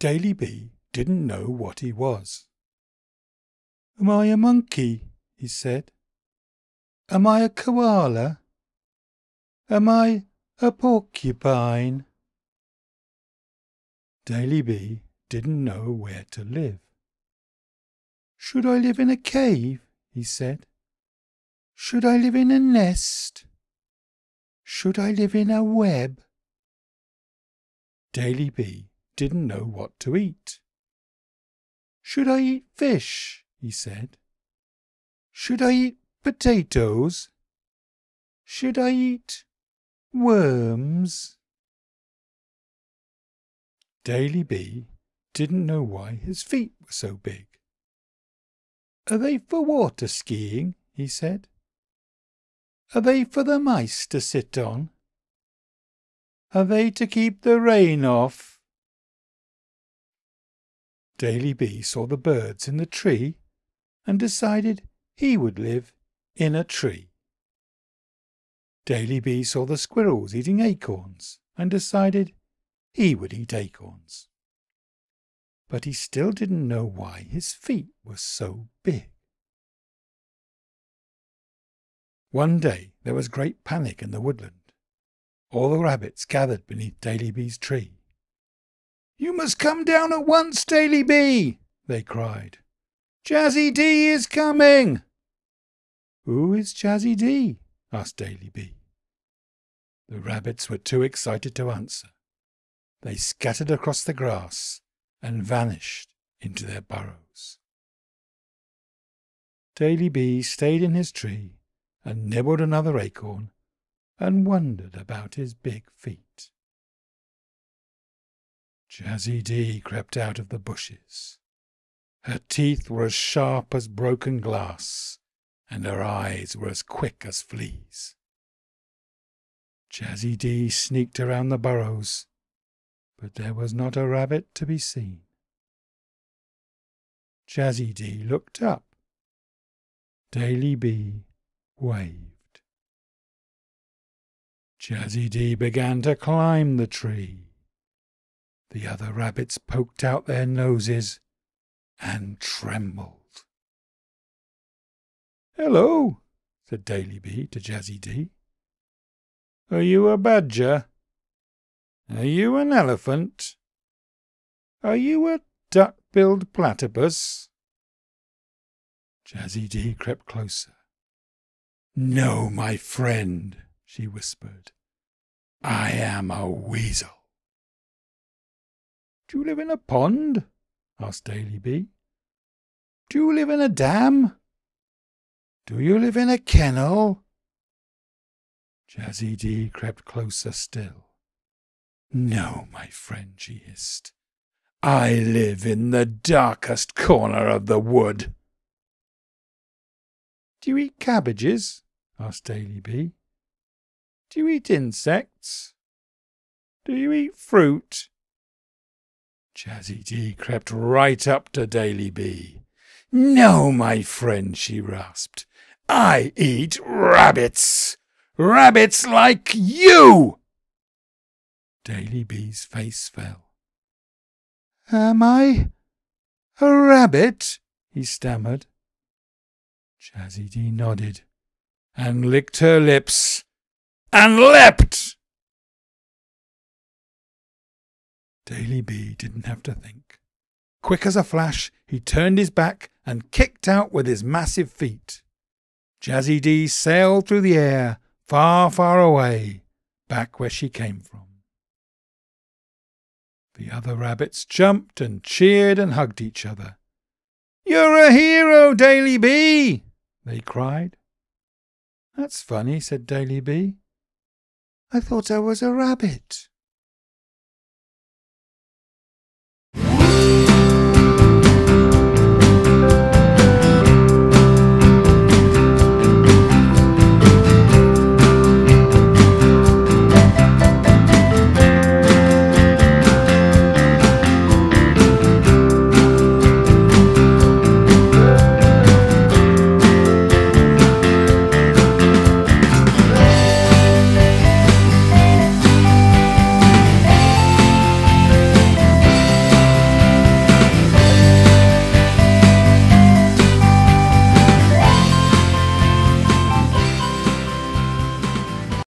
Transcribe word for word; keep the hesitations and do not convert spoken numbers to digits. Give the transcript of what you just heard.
Daley B didn't know what he was. "Am I a monkey?" he said. "Am I a koala? Am I a porcupine?" Daley B didn't know where to live. "Should I live in a cave?" he said. "Should I live in a nest? Should I live in a web?" Daley B didn't know what to eat. "Should I eat fish?" he said. "Should I eat potatoes? Should I eat worms?" Daley B didn't know why his feet were so big. "Are they for water skiing?" he said. "Are they for the mice to sit on? Are they to keep the rain off?" Daley B saw the birds in the tree and decided he would live in a tree. Daley B saw the squirrels eating acorns and decided he would eat acorns. But he still didn't know why his feet were so big. One day there was great panic in the woodland. All the rabbits gathered beneath Daley B's tree. "You must come down at once, Daley B!" they cried. "Jazzy D is coming!" "Who is Jazzy D?" asked Daley B. The rabbits were too excited to answer. They scattered across the grass and vanished into their burrows. Daley B stayed in his tree and nibbled another acorn and wondered about his big feet. Jazzy D crept out of the bushes. Her teeth were as sharp as broken glass, and her eyes were as quick as fleas. Jazzy D sneaked around the burrows, but there was not a rabbit to be seen. Jazzy D looked up. Daley B waved. Jazzy D began to climb the tree. The other rabbits poked out their noses and trembled. "Hello," said Daley B to Jazzy D. "Are you a badger? Are you an elephant? Are you a duck-billed platypus?" Jazzy D crept closer. "No, my friend," she whispered. "I am a weasel." "Do you live in a pond?" asked Daley B. "Do you live in a dam? Do you live in a kennel?" Jazzy D crept closer still. "No, my friend," she hissed. "I live in the darkest corner of the wood." "Do you eat cabbages?" asked Daley B. "Do you eat insects? Do you eat fruit?" Jazzy D crept right up to Daley B. "No, my friend," she rasped. "I eat rabbits. Rabbits like you." Daley B's face fell. "Am I a rabbit?" he stammered. Jazzy D nodded and licked her lips and leapt. Daley B didn't have to think. Quick as a flash, he turned his back and kicked out with his massive feet. Jazzy D sailed through the air, far, far away, back where she came from. The other rabbits jumped and cheered and hugged each other. "You're a hero, Daley B!" they cried. "That's funny," said Daley B. "I thought I was a rabbit."